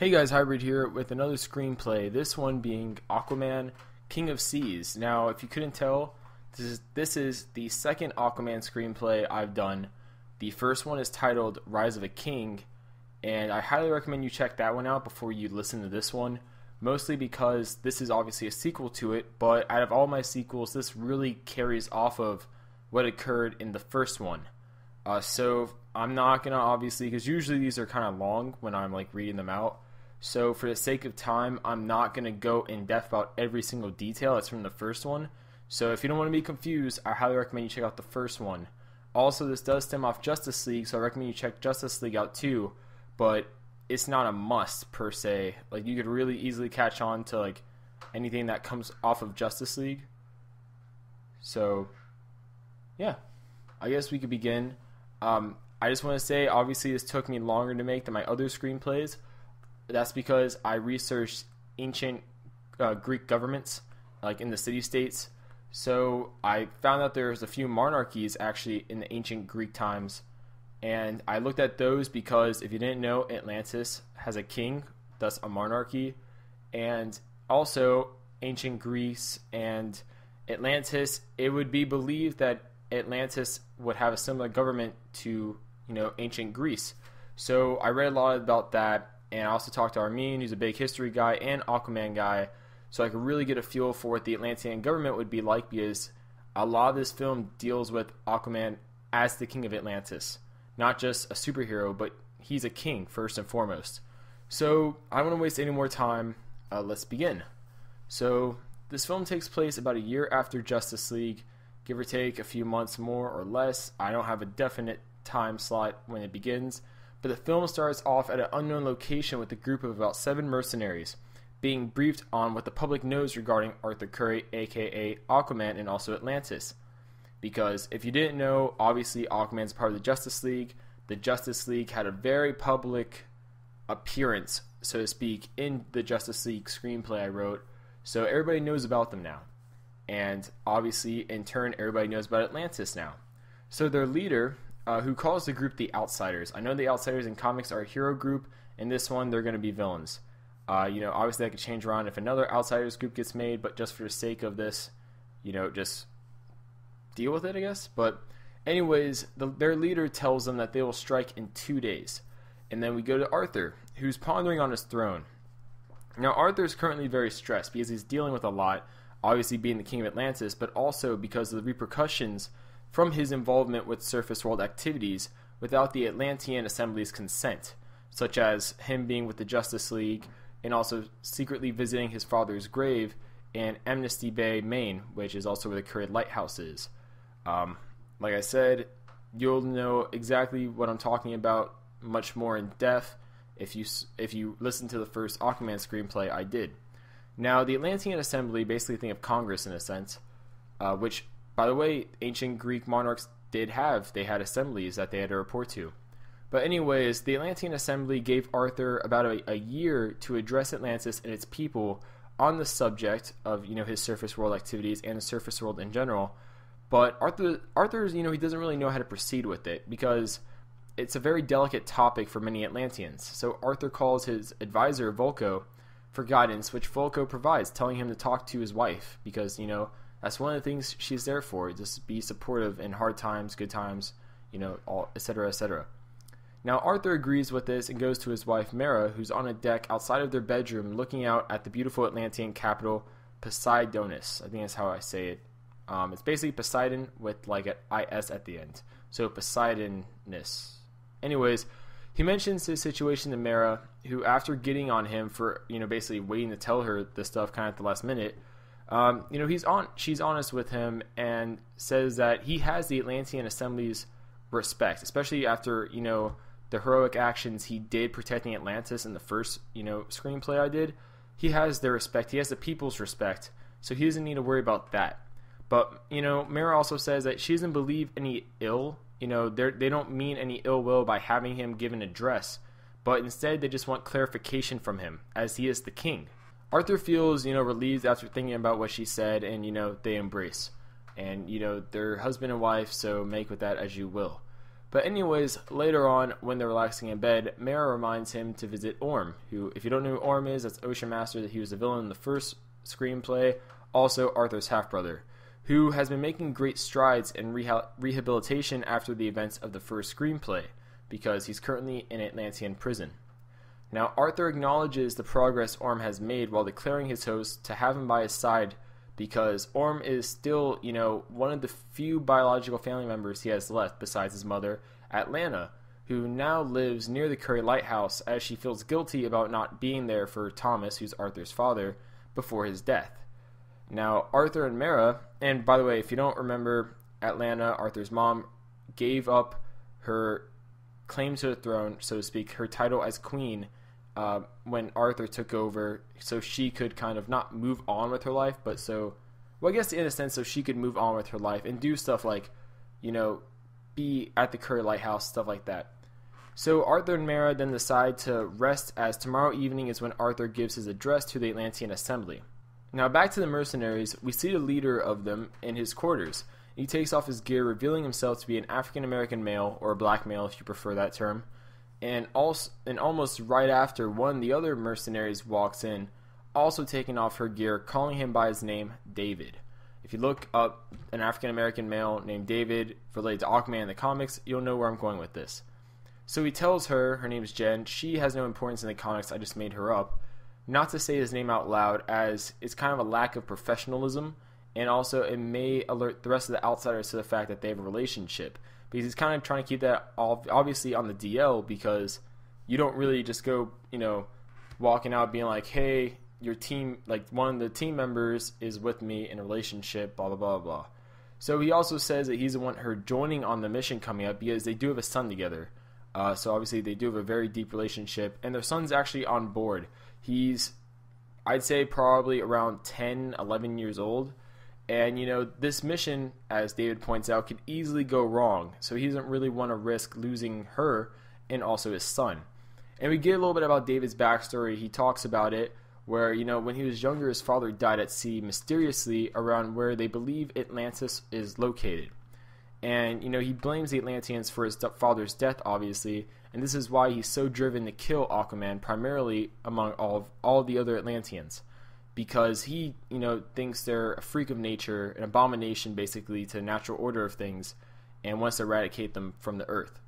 Hey guys, Hybrid here with another screenplay, this one being Aquaman, King of Seas. Now, if you couldn't tell, this is the second Aquaman screenplay I've done. The first one is titled Rise of a King, and I highly recommend you check that one out before you listen to this one, mostly because this is obviously a sequel to it, but out of all my sequels, this really carries off of what occurred in the first one. So I'm not going to obviously, because usually these are kind of long when I'm like reading them out. So for the sake of time, I'm not going to go in depth about every single detail that's from the first one. So if you don't want to be confused, I highly recommend you check out the first one. Also, this does stem off Justice League, so I recommend you check Justice League out too. But it's not a must per se. Like, you could really easily catch on to like anything that comes off of Justice League. So yeah, I guess we could begin. I just want to say, obviously this took me longer to make than my other screenplays. That's because I researched ancient Greek governments, like in the city-states. So I found out there's a few monarchies actually in the ancient Greek times. And I looked at those because, if you didn't know, Atlantis has a king, thus a monarchy. And also, ancient Greece and Atlantis, it would be believed that Atlantis would have a similar government to, you know, ancient Greece. So I read a lot about that, and I also talked to Armin, who's a big history guy and Aquaman guy, so I could really get a feel for what the Atlantean government would be like, because a lot of this film deals with Aquaman as the king of Atlantis. Not just a superhero, but he's a king first and foremost. So I don't want to waste any more time. Let's begin. So this film takes place about a year after Justice League, give or take a few months more or less. I don't have a definite time slot when it begins, but the film starts off at an unknown location with a group of about 7 mercenaries being briefed on what the public knows regarding Arthur Curry, aka Aquaman, and also Atlantis. Because if you didn't know, obviously Aquaman's part of the Justice League. The Justice League had a very public appearance, so to speak, in the Justice League screenplay I wrote, so everybody knows about them now. And obviously, in turn, everybody knows about Atlantis now. So their leader, who calls the group the Outsiders. I know the Outsiders in comics are a hero group. In this one, they're going to be villains. You know, obviously that could change around if another Outsiders group gets made, but just for the sake of this, you know, just deal with it, I guess. But anyways, their leader tells them that they will strike in 2 days. And then we go to Arthur, who's pondering on his throne. Now, Arthur is currently very stressed because he's dealing with a lot. Obviously being the king of Atlantis, but also because of the repercussions from his involvement with surface world activities without the Atlantean Assembly's consent, such as him being with the Justice League and also secretly visiting his father's grave in Amnesty Bay, Maine, which is also where the Curry Lighthouse is. Like I said, you'll know exactly what I'm talking about much more in depth if you listen to the first Aquaman screenplay I did. Now, the Atlantean Assembly, basically think of Congress in a sense, which, by the way, ancient Greek monarchs did have. They had assemblies that they had to report to. But anyways, the Atlantean Assembly gave Arthur about a year to address Atlantis and its people on the subject of, you know, his surface world activities and the surface world in general. But Arthur's, you know, he doesn't really know how to proceed with it because it's a very delicate topic for many Atlanteans. So Arthur calls his advisor, Volko, for guidance, which Volko provides, telling him to talk to his wife, because, you know, that's one of the things she's there for, just be supportive in hard times, good times, you know, etc., etc. Now, Arthur agrees with this and goes to his wife, Mera, who's on a deck outside of their bedroom looking out at the beautiful Atlantean capital, Poseidonis. I think that's how I say it. It's basically Poseidon with, like, an IS at the end. So, Poseidonis. Anyways, he mentions his situation to Mera, who, after getting on him for, you know, basically waiting to tell her this stuff kind of at the last minute, you know, she's honest with him and says that he has the Atlantean Assembly's respect, especially after, you know, the heroic actions he did protecting Atlantis in the first, you know, screenplay I did. He has their respect. He has the people's respect, so he doesn't need to worry about that. But, you know, Mera also says that she doesn't believe any ill. You know, they don't mean any ill will by having him give an address, but instead they just want clarification from him, as he is the king. Arthur feels, you know, relieved after thinking about what she said, and, you know, they embrace. And, you know, they're husband and wife, so make with that as you will. But anyways, later on, when they're relaxing in bed, Mera reminds him to visit Orm, who, if you don't know who Orm is, that's Ocean Master. He was a villain in the first screenplay, also Arthur's half-brother, who has been making great strides in rehabilitation after the events of the first screenplay, because he's currently in Atlantean prison. Now, Arthur acknowledges the progress Orm has made while declaring his host to have him by his side, because Orm is still, you know, one of the few biological family members he has left besides his mother, Atlanta, who now lives near the Curry Lighthouse as she feels guilty about not being there for Thomas, who's Arthur's father, before his death. Now, Arthur and Mera, and by the way, if you don't remember, Atlanta, Arthur's mom, gave up her claim to the throne, so to speak, her title as queen, when Arthur took over, so she could kind of not move on with her life, but so, well, I guess in a sense, so she could move on with her life and do stuff like, you know, be at the Curry Lighthouse, stuff like that. So Arthur and Mera then decide to rest, as tomorrow evening is when Arthur gives his address to the Atlantean Assembly. Now back to the mercenaries, we see the leader of them in his quarters. He takes off his gear, revealing himself to be an African-American male, or a black male if you prefer that term. And also, and almost right after, one of the other mercenaries walks in, also taking off her gear, calling him by his name, David. If you look up an African-American male named David related to Aquaman in the comics, you'll know where I'm going with this. So he tells her, her name's Jen, she has no importance in the comics, I just made her up, not to say his name out loud, as it's kind of a lack of professionalism, and also it may alert the rest of the Outsiders to the fact that they have a relationship. Because he's kind of trying to keep that obviously on the DL, because you don't really just go, you know, walking out being like, hey, your team, like one of the team members is with me in a relationship, blah, blah, blah, blah. So he also says that he's the one her joining on the mission coming up, because they do have a son together. So obviously they do have a very deep relationship, and their son's actually on board. He's, I'd say, probably around 10, 11 years old. And, you know, this mission, as David points out, could easily go wrong. So he doesn't really want to risk losing her and also his son. And we get a little bit about David's backstory. He talks about it where, you know, when he was younger, his father died at sea mysteriously around where they believe Atlantis is located. And, you know, he blames the Atlanteans for his father's death, obviously. And this is why he's so driven to kill Aquaman, primarily among all the other Atlanteans. Because he, you know, thinks they're a freak of nature, an abomination basically to the natural order of things, and wants to eradicate them from the earth.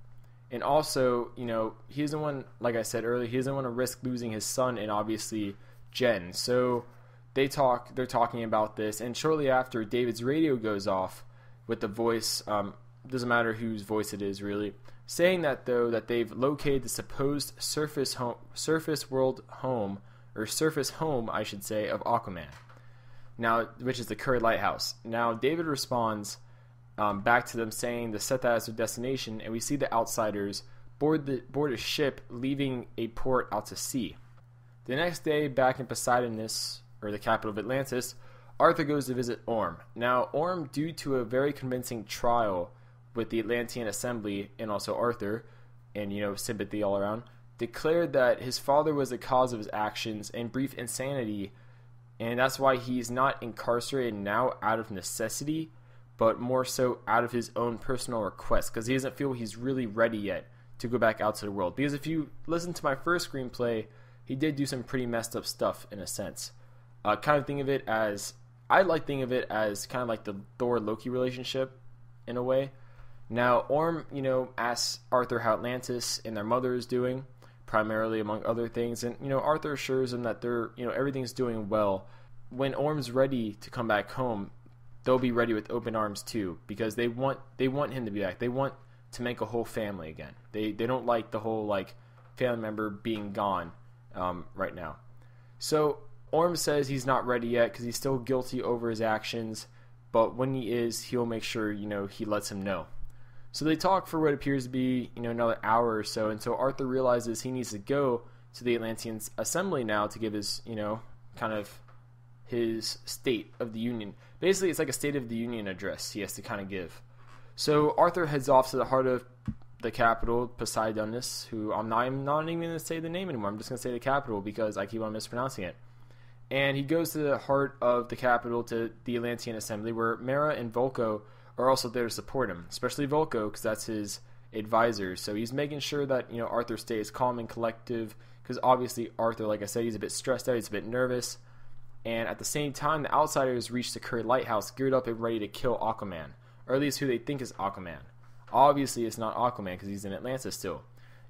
And also, you know, he doesn't want, like I said earlier, he doesn't want to risk losing his son and obviously Jen. So they're talking about this, and shortly after, David's radio goes off with the voice, doesn't matter whose voice it is really, saying that though that they've located the supposed surface home of Aquaman, now, which is the Curry Lighthouse. Now, David responds back to them saying to set that as their destination, and we see the Outsiders board a ship leaving a port out to sea. The next day, back in Poseidonis, or the capital of Atlantis, Arthur goes to visit Orm. Now, Orm, due to a very convincing trial with the Atlantean Assembly and also Arthur, and, you know, sympathy all around, declared that his father was the cause of his actions and brief insanity, and that's why he's not incarcerated now out of necessity, but more so out of his own personal request, because he doesn't feel he's really ready yet to go back out to the world. Because if you listen to my first screenplay, he did do some pretty messed up stuff in a sense. Kind of think of it as, I like think of it as kind of like the Thor-Loki relationship in a way. Now Orm, you know, asks Arthur how Atlantis and their mother is doing, primarily among other things, and, you know, Arthur assures him that they're, you know, everything's doing well. When Orm's ready to come back home, they'll be ready with open arms too, because they want him to be back. They want to make a whole family again. They don't like the whole like family member being gone right now. So Orm says he's not ready yet because he's still guilty over his actions, but when he is, he'll make sure, you know, he lets him know. So they talk for what appears to be, you know, another hour or so until Arthur realizes he needs to go to the Atlantean Assembly now to give his, you know, kind of his State of the Union. Basically, it's like a State of the Union address he has to kind of give. So Arthur heads off to the heart of the capital, Poseidonis, who I'm not even going to say the name anymore. I'm just going to say the capital because I keep on mispronouncing it. And he goes to the heart of the capital to the Atlantean Assembly, where Mera and Volko are also there to support him, especially Volko, because that's his advisors. So he's making sure that, you know, Arthur stays calm and collective, because obviously Arthur, like I said, he's a bit stressed out, he's a bit nervous. And at the same time, the Outsiders reach the Curry Lighthouse, geared up and ready to kill Aquaman, or at least who they think is Aquaman. Obviously, it's not Aquaman because he's in Atlanta still.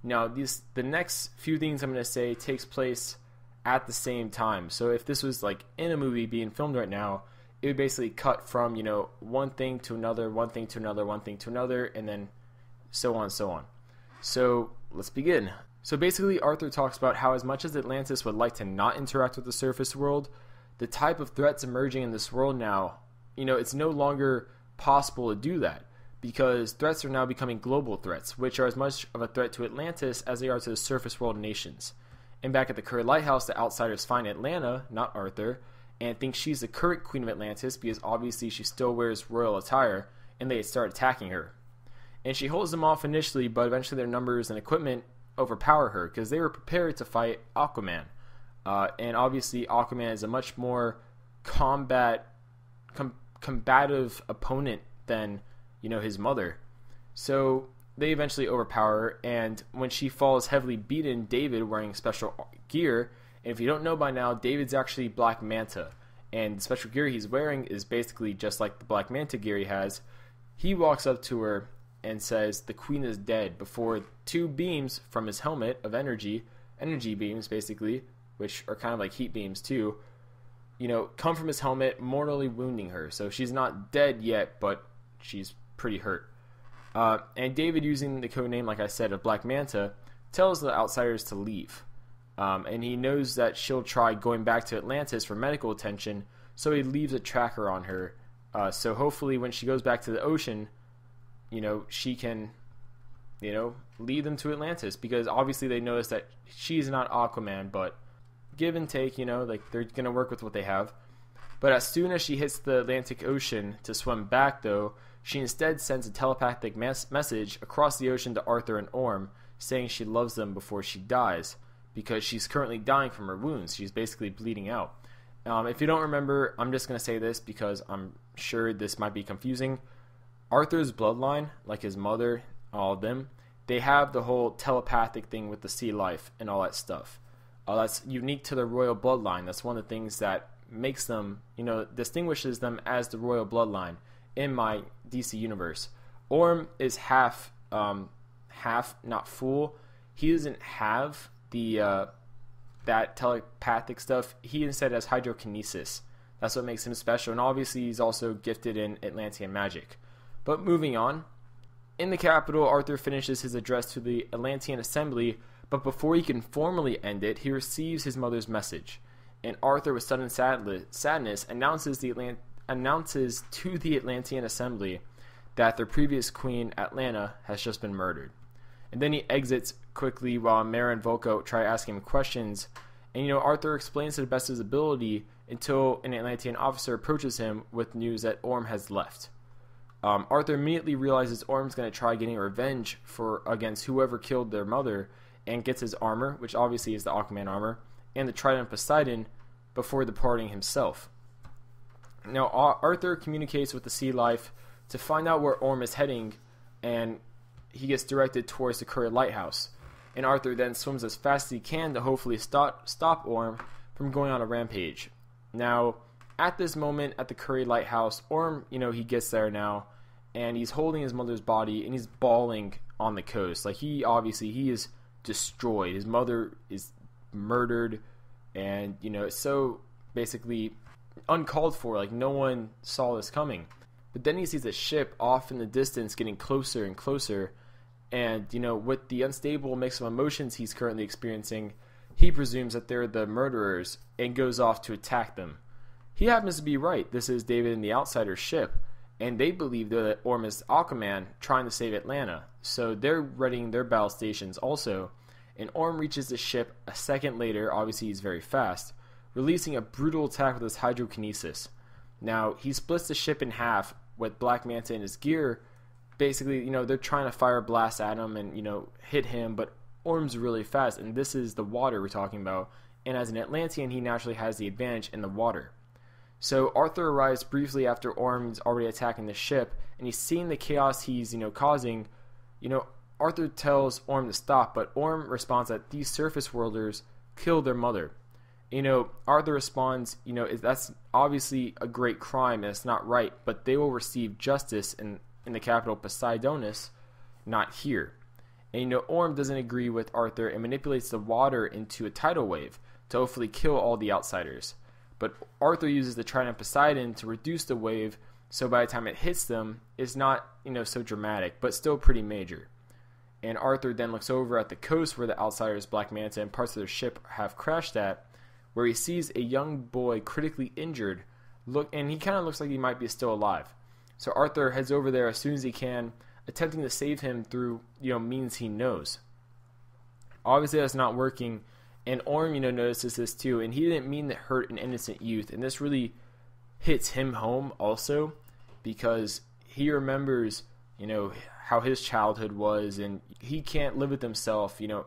Now, the next few things I'm going to say takes place at the same time. So if this was like in a movie being filmed right now, it would basically cut from, you know, one thing to another, one thing to another, one thing to another, and then so on, so on. So let's begin. So basically, Arthur talks about how as much as Atlantis would like to not interact with the surface world, the type of threats emerging in this world now, you know, it's no longer possible to do that, because threats are now becoming global threats, which are as much of a threat to Atlantis as they are to the surface world nations. And back at the Curry Lighthouse, the Outsiders find Atlanta, not Arthur, and think she's the current queen of Atlantis, because obviously she still wears royal attire, and they start attacking her. And she holds them off initially, but eventually their numbers and equipment overpower her, because they were prepared to fight Aquaman. And obviously Aquaman is a much more combative opponent than, you know, his mother. So they eventually overpower her, and when she falls heavily beaten, David, wearing special gear, and if you don't know by now, David's actually Black Manta, and the special gear he's wearing is basically just like the Black Manta gear he has. He walks up to her and says the queen is dead before two beams from his helmet of energy beams basically, which are kind of like heat beams too, you know, come from his helmet, mortally wounding her. So she's not dead yet, but she's pretty hurt. And David, using the codename, like I said, of Black Manta, tells the Outsiders to leave. And he knows that she'll try going back to Atlantis for medical attention, so he leaves a tracker on her. So hopefully when she goes back to the ocean, you know, she can, you know, lead them to Atlantis, because obviously they notice that she's not Aquaman, but give and take, you know, like they're going to work with what they have. But as soon as she hits the Atlantic Ocean to swim back, though, she instead sends a telepathic message across the ocean to Arthur and Orm, saying she loves them before she dies, because she's currently dying from her wounds. She's basically bleeding out. If you don't remember, I'm just going to say this because I'm sure this might be confusing. Arthur's bloodline, like his mother, all of them, they have the whole telepathic thing with the sea life and all that stuff. That's unique to the royal bloodline. That's one of the things that makes them, you know, distinguishes them as the royal bloodline in my DC universe. Orm is half, not full. He doesn't have the that telepathic stuff. He instead has hydrokinesis. That's what makes him special, and obviously he's also gifted in Atlantean magic. But moving on, in the capital, Arthur finishes his address to the Atlantean Assembly, but before he can formally end it, he receives his mother's message, and Arthur, with sudden sadness, announces to the Atlantean Assembly that their previous queen, Atlanta, has just been murdered. And then he exits quickly while Mera and Volko try asking him questions. And, you know, Arthur explains to the best of his ability until an Atlantean officer approaches him with news that Orm has left. Arthur immediately realizes Orm's going to try getting revenge against whoever killed their mother, and gets his armor, which obviously is the Aquaman armor, and the Trident of Poseidon before departing himself. Now, Arthur communicates with the sea life to find out where Orm is heading, and he gets directed towards the Curry Lighthouse. And Arthur then swims as fast as he can to hopefully stop Orm from going on a rampage. Now, at this moment at the Curry Lighthouse, Orm, you know, he gets there now, and he's holding his mother's body, and he's bawling on the coast. Like, he is destroyed. His mother is murdered, and, you know, it's so basically uncalled for. Like, no one saw this coming. But then he sees a ship off in the distance getting closer and closer, and, you know, with the unstable mix of emotions he's currently experiencing, he presumes that they're the murderers and goes off to attack them. He happens to be right. This is David and the Outsider's ship, and they believe that Orm is Aquaman trying to save Atlanta, so they're readying their battle stations also. And Orm reaches the ship a second later. Obviously he's very fast, releasing a brutal attack with his hydrokinesis. Now, he splits the ship in half with Black Manta in his gear. Basically, you know, they're trying to fire blasts at him and, you know, hit him, but Orm's really fast, and this is the water we're talking about, and as an Atlantean, he naturally has the advantage in the water. So Arthur arrives briefly after Orm's already attacking the ship, and he's seeing the chaos he's, you know, causing. You know, Arthur tells Orm to stop, but Orm responds that these surface worlders killed their mother. You know, Arthur responds, you know, that's obviously a great crime and it's not right, but they will receive justice in the capital Poseidonis, not here. And, you know, Orm doesn't agree with Arthur and manipulates the water into a tidal wave to hopefully kill all the outsiders. But Arthur uses the Trident of Poseidon to reduce the wave, so by the time it hits them, it's not, you know, so dramatic, but still pretty major. And Arthur then looks over at the coast where the outsiders, Black Manta, and parts of their ship have crashed at, where he sees a young boy critically injured, and he kind of looks like he might be still alive. So Arthur heads over there as soon as he can, attempting to save him through, you know, means he knows. Obviously that's not working, and Orm, you know, notices this too, and he didn't mean to hurt an innocent youth, and this really hits him home also, because he remembers, you know, how his childhood was, and he can't live with himself, you know,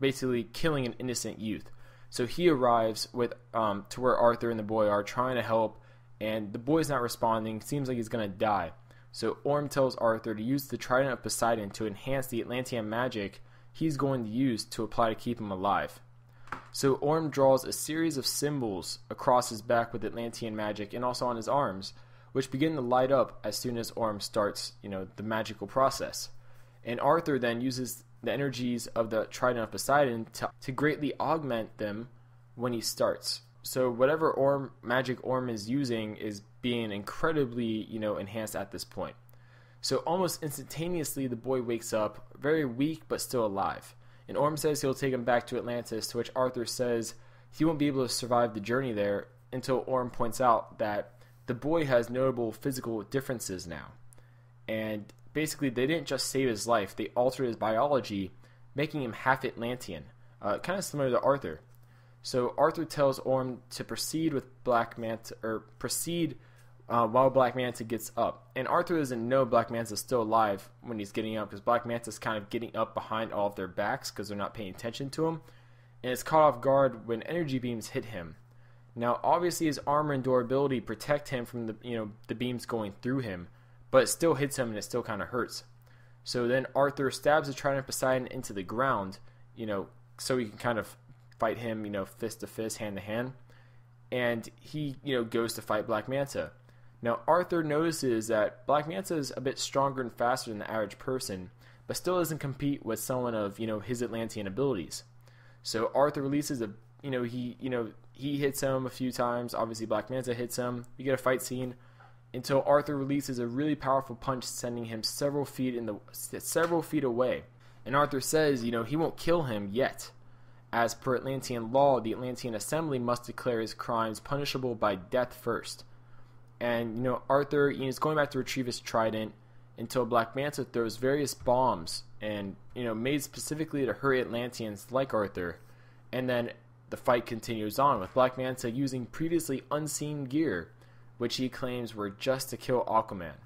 basically killing an innocent youth. So he arrives with to where Arthur and the boy are, trying to help, and the boy's not responding, seems like he's gonna die. So Orm tells Arthur to use the Trident of Poseidon to enhance the Atlantean magic he's going to use to apply to keep him alive. So Orm draws a series of symbols across his back with Atlantean magic and also on his arms, which begin to light up as soon as Orm starts, you know, the magical process. And Arthur then uses the energies of the Trident of Poseidon to greatly augment them when he starts. So whatever magic Orm is using is being incredibly, you know, enhanced at this point. So almost instantaneously the boy wakes up, very weak but still alive. And Orm says he'll take him back to Atlantis, to which Arthur says he won't be able to survive the journey there, until Orm points out that the boy has notable physical differences now. And basically they didn't just save his life, they altered his biology, making him half Atlantean, kind of similar to Arthur. So Arthur tells Orm to proceed with Black Manta, or proceed while Black Manta gets up. And Arthur doesn't know Black Manta's still alive when he's getting up, because Black Manta's kind of getting up behind all of their backs because they're not paying attention to him, and is caught off guard when energy beams hit him. Now, obviously, his armor and durability protect him from the, you know, the beams going through him, but it still hits him and it still kind of hurts. So then Arthur stabs the Trident of Poseidon into the ground, you know, so he can kind of fight him, you know, fist to fist, hand to hand, and he, you know, goes to fight Black Manta. Now Arthur notices that Black Manta is a bit stronger and faster than the average person, but still doesn't compete with someone of, you know, his Atlantean abilities. So Arthur releases a, you know, he hits him a few times. Obviously Black Manta hits him. We get a fight scene until Arthur releases a really powerful punch, sending him several feet away. And Arthur says, you know, he won't kill him yet. As per Atlantean law, the Atlantean Assembly must declare his crimes punishable by death first. And, you know, Arthur, you know, is going back to retrieve his trident until Black Manta throws various bombs, and, you know, made specifically to hurt Atlanteans like Arthur. And then the fight continues on with Black Manta using previously unseen gear, which he claims were just to kill Aquaman.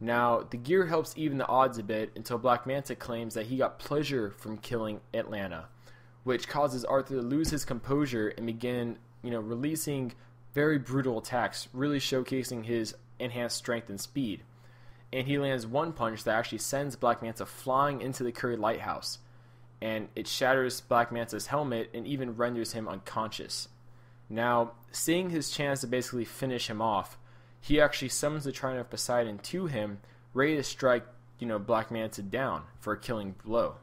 Now, the gear helps even the odds a bit until Black Manta claims that he got pleasure from killing Atlanta, which causes Arthur to lose his composure and begin, you know, releasing very brutal attacks, really showcasing his enhanced strength and speed. And he lands one punch that actually sends Black Manta flying into the Curry Lighthouse, and it shatters Black Manta's helmet and even renders him unconscious. Now, seeing his chance to basically finish him off, he actually summons the Trident of Poseidon to him, ready to strike, you know, Black Manta down for a killing blow.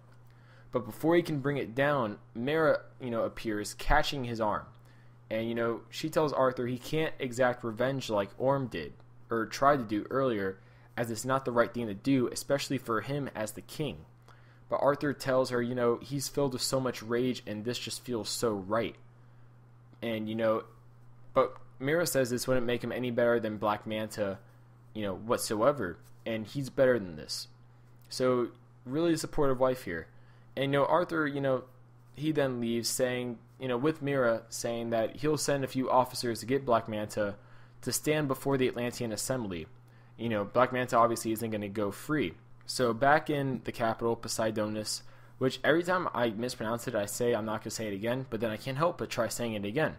But before he can bring it down, Mera, you know, appears, catching his arm. And, you know, she tells Arthur he can't exact revenge like Orm did, or tried to do earlier, as it's not the right thing to do, especially for him as the king. But Arthur tells her, you know, he's filled with so much rage and this just feels so right. And, you know, but Mera says this wouldn't make him any better than Black Manta, you know, whatsoever. And he's better than this. So, really a supportive wife here. And, you know, Arthur, you know, he then leaves saying, you know, with Mera saying that he'll send a few officers to get Black Manta to stand before the Atlantean Assembly. You know, Black Manta obviously isn't going to go free. So back in the capital, Poseidonis, which every time I mispronounce it, I say I'm not going to say it again, but then I can't help but try saying it again.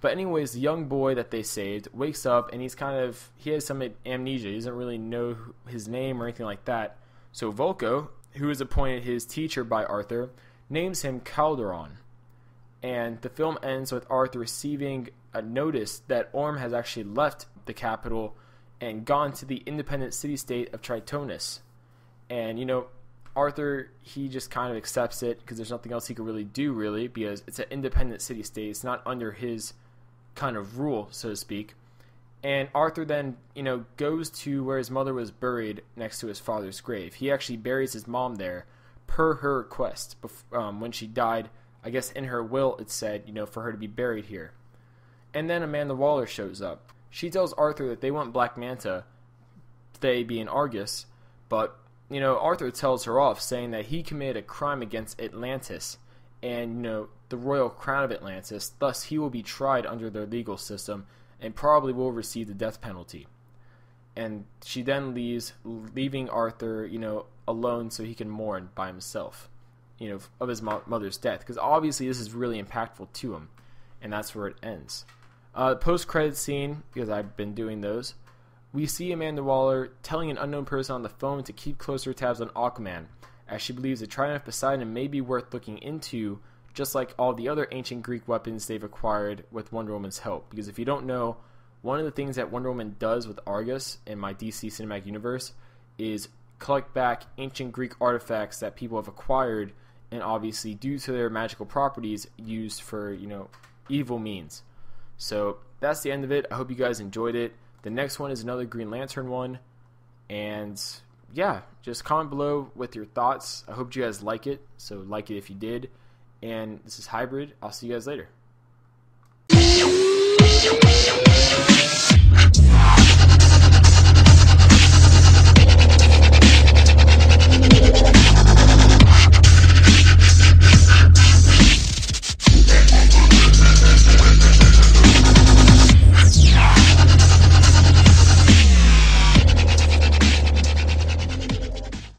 But anyways, the young boy that they saved wakes up, and he's kind of, he has some amnesia. He doesn't really know his name or anything like that. So Volko, who is appointed his teacher by Arthur, names him Calderon. And the film ends with Arthur receiving a notice that Orm has actually left the capital and gone to the independent city-state of Tritonus. And, you know, Arthur, he just kind of accepts it because there's nothing else he could really do, really, because it's an independent city-state. It's not under his kind of rule, so to speak. And Arthur then, you know, goes to where his mother was buried next to his father's grave. He actually buries his mom there per her request when she died. I guess in her will it said, you know, for her to be buried here. And then Amanda Waller shows up. She tells Arthur that they want Black Manta, they being Argus, but, you know, Arthur tells her off, saying that he committed a crime against Atlantis and, you know, the royal crown of Atlantis, thus he will be tried under their legal system and probably will receive the death penalty. And she then leaves, leaving Arthur, you know, alone so he can mourn by himself, you know, of his mother's death, because obviously this is really impactful to him. And that's where it ends. Post-credit scene, because I've been doing those, we see Amanda Waller telling an unknown person on the phone to keep closer tabs on Aquaman, as she believes the Trident of Poseidon may be worth looking into, just like all the other ancient Greek weapons they've acquired with Wonder Woman's help. Because if you don't know, one of the things that Wonder Woman does with Argus in my DC Cinematic Universe is collect back ancient Greek artifacts that people have acquired, and obviously due to their magical properties used for, you know, evil means. So that's the end of it. I hope you guys enjoyed it. The next one is another Green Lantern one, and yeah, just comment below with your thoughts. I hope you guys like it, so like it if you did, and this is Hybrid. I'll see you guys later.